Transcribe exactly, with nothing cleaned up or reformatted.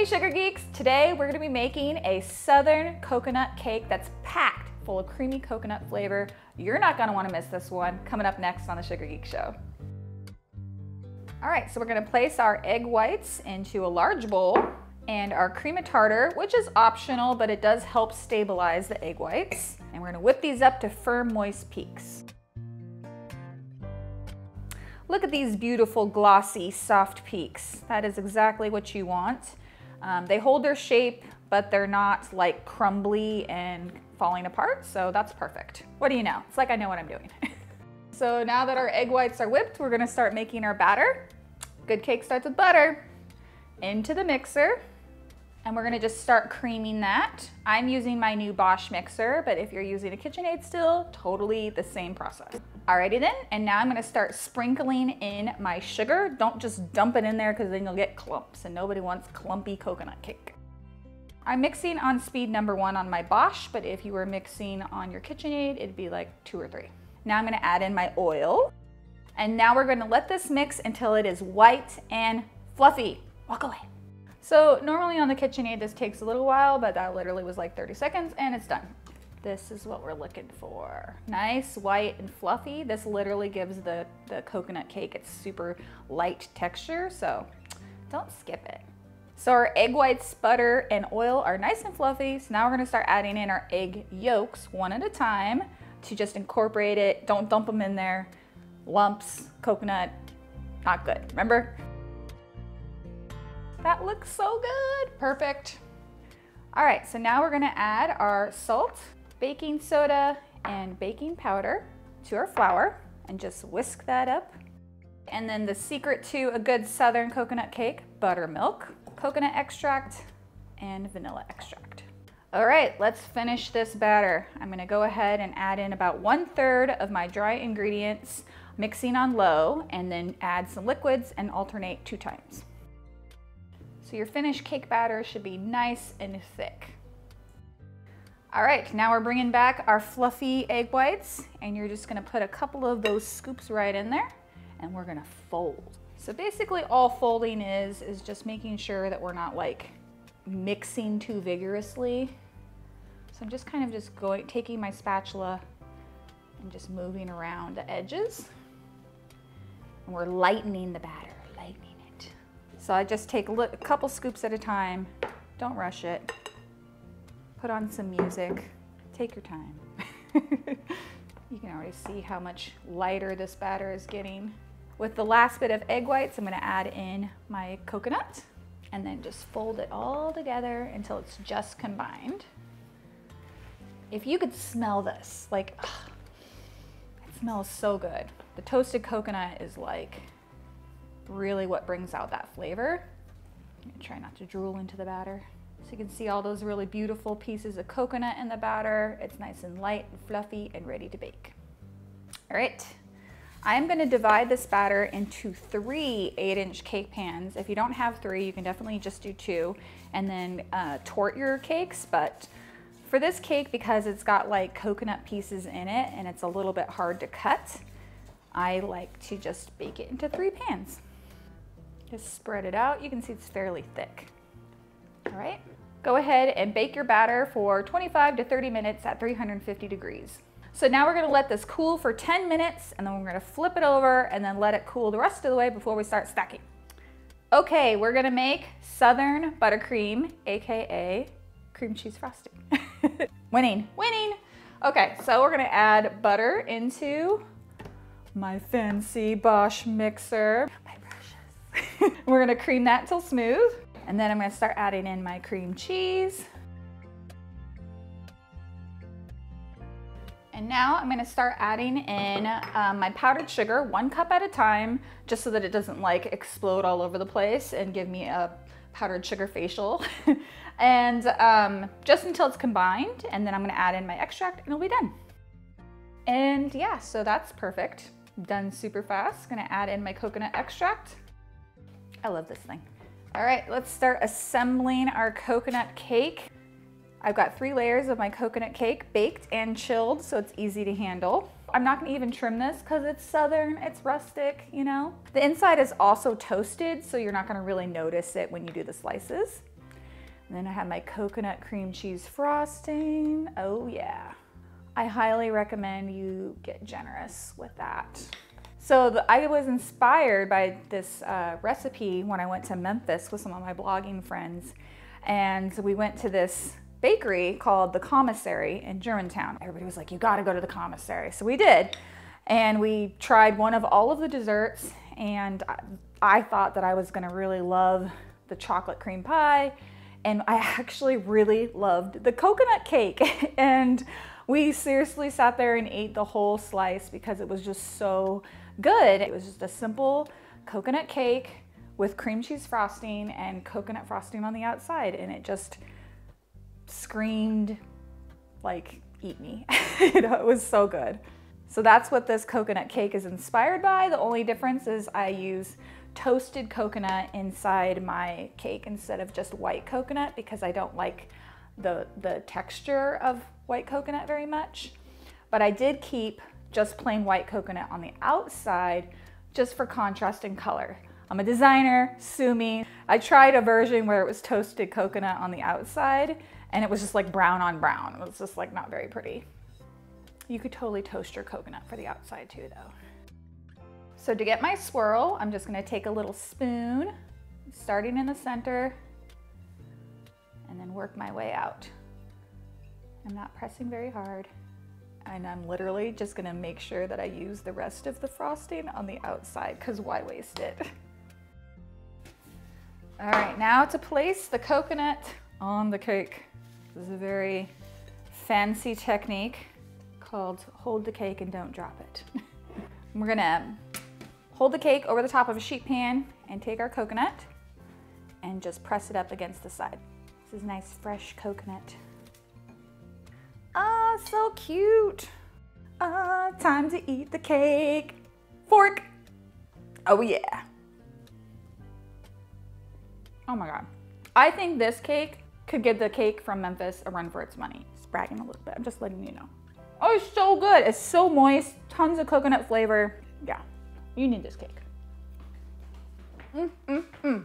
Hey Sugar Geeks! Today we're going to be making a southern coconut cake that's packed full of creamy coconut flavor. You're not going to want to miss this one, coming up next on The Sugar Geek Show. Alright, so we're going to place our egg whites into a large bowl and our cream of tartar, which is optional but it does help stabilize the egg whites. And we're going to whip these up to firm, moist peaks. Look at these beautiful, glossy, soft peaks. That is exactly what you want. Um, they hold their shape, but they're not like crumbly and falling apart, so that's perfect. What do you know? It's like I know what I'm doing. So now that our egg whites are whipped, we're gonna start making our batter. Good cake starts with butter. Into the mixer, and we're gonna just start creaming that. I'm using my new Bosch mixer, but if you're using a KitchenAid still, totally the same process. Alrighty then, and now I'm gonna start sprinkling in my sugar. Don't just dump it in there because then you'll get clumps, and nobody wants clumpy coconut cake. I'm mixing on speed number one on my Bosch, but if you were mixing on your KitchenAid, it'd be like two or three. Now I'm gonna add in my oil, and now we're gonna let this mix until it is white and fluffy. Walk away. So normally on the KitchenAid, this takes a little while, but that literally was like thirty seconds and it's done. This is what we're looking for. Nice, white, and fluffy. This literally gives the, the coconut cake its super light texture, so don't skip it. So our egg whites, butter, and oil are nice and fluffy, so now we're gonna start adding in our egg yolks one at a time to just incorporate it. Don't dump them in there. Lumps, coconut, not good, remember? That looks so good. Perfect. All right, so now we're gonna add our salt, baking soda, and baking powder to our flour and just whisk that up. And then the secret to a good southern coconut cake, buttermilk, coconut extract, and vanilla extract. All right, let's finish this batter. I'm gonna go ahead and add in about one third of my dry ingredients, mixing on low, and then add some liquids and alternate two times. So your finished cake batter should be nice and thick. All right, now we're bringing back our fluffy egg whites, and you're just gonna put a couple of those scoops right in there, and we're gonna fold. So basically all folding is, is just making sure that we're not like mixing too vigorously. So I'm just kind of just going, taking my spatula and just moving around the edges. And we're lightening the batter, lightening. So I just take a couple scoops at a time, don't rush it, put on some music, take your time. You can already see how much lighter this batter is getting. With the last bit of egg whites, I'm gonna add in my coconut and then just fold it all together until it's just combined. If you could smell this, like, ugh, it smells so good. The toasted coconut is like, really what brings out that flavor. I'm gonna try not to drool into the batter. So you can see all those really beautiful pieces of coconut in the batter. It's nice and light and fluffy and ready to bake. All right, I'm gonna divide this batter into three eight inch cake pans. If you don't have three, you can definitely just do two and then uh, tort your cakes. But for this cake, because it's got like coconut pieces in it and it's a little bit hard to cut, I like to just bake it into three pans. Just spread it out. You can see it's fairly thick. All right, go ahead and bake your batter for twenty-five to thirty minutes at three hundred fifty degrees. So now we're gonna let this cool for ten minutes and then we're gonna flip it over and then let it cool the rest of the way before we start stacking. Okay, we're gonna make southern buttercream, A K A cream cheese frosting. Winning, winning. Okay, so we're gonna add butter into my fancy Bosch mixer. My We're gonna cream that till smooth. And then I'm gonna start adding in my cream cheese. And now I'm gonna start adding in um, my powdered sugar, one cup at a time, just so that it doesn't like explode all over the place and give me a powdered sugar facial. And um, just until it's combined. And then I'm gonna add in my extract and it'll be done. And yeah, so that's perfect. Done super fast. Gonna add in my coconut extract. I love this thing. All right, let's start assembling our coconut cake. I've got three layers of my coconut cake, baked and chilled, so it's easy to handle. I'm not gonna even trim this because it's southern, it's rustic, you know? The inside is also toasted, so you're not gonna really notice it when you do the slices. And then I have my coconut cream cheese frosting. Oh yeah. I highly recommend you get generous with that. So the, I was inspired by this uh, recipe when I went to Memphis with some of my blogging friends. And we went to this bakery called The Commissary in Germantown. Everybody was like, you gotta go to The Commissary. So we did. And we tried one of all of the desserts, and I, I thought that I was gonna really love the chocolate cream pie. And I actually really loved the coconut cake. And we seriously sat there and ate the whole slice because it was just so good. It was just a simple coconut cake with cream cheese frosting and coconut frosting on the outside. And it just screamed like, eat me. You know, it was so good. So that's what this coconut cake is inspired by. The only difference is I use toasted coconut inside my cake instead of just white coconut because I don't like the, the texture of white coconut very much. But I did keep just plain white coconut on the outside just for contrast and color. I'm a designer, sue me. I tried a version where it was toasted coconut on the outside and it was just like brown on brown. It was just like not very pretty. You could totally toast your coconut for the outside too though. So to get my swirl, I'm just gonna take a little spoon, starting in the center, and then work my way out. I'm not pressing very hard. And I'm literally just gonna make sure that I use the rest of the frosting on the outside, because why waste it? All right, now to place the coconut on the cake. This is a very fancy technique called hold the cake and don't drop it. We're gonna hold the cake over the top of a sheet pan and take our coconut and just press it up against the side. This is nice fresh coconut. Ah, oh, so cute. Ah, oh, time to eat the cake. Fork. Oh yeah. Oh my God. I think this cake could give the cake from Memphis a run for its money. Just bragging a little bit, I'm just letting you know. Oh, it's so good. It's so moist, tons of coconut flavor. Yeah. You need this cake. Mm, mm, mm.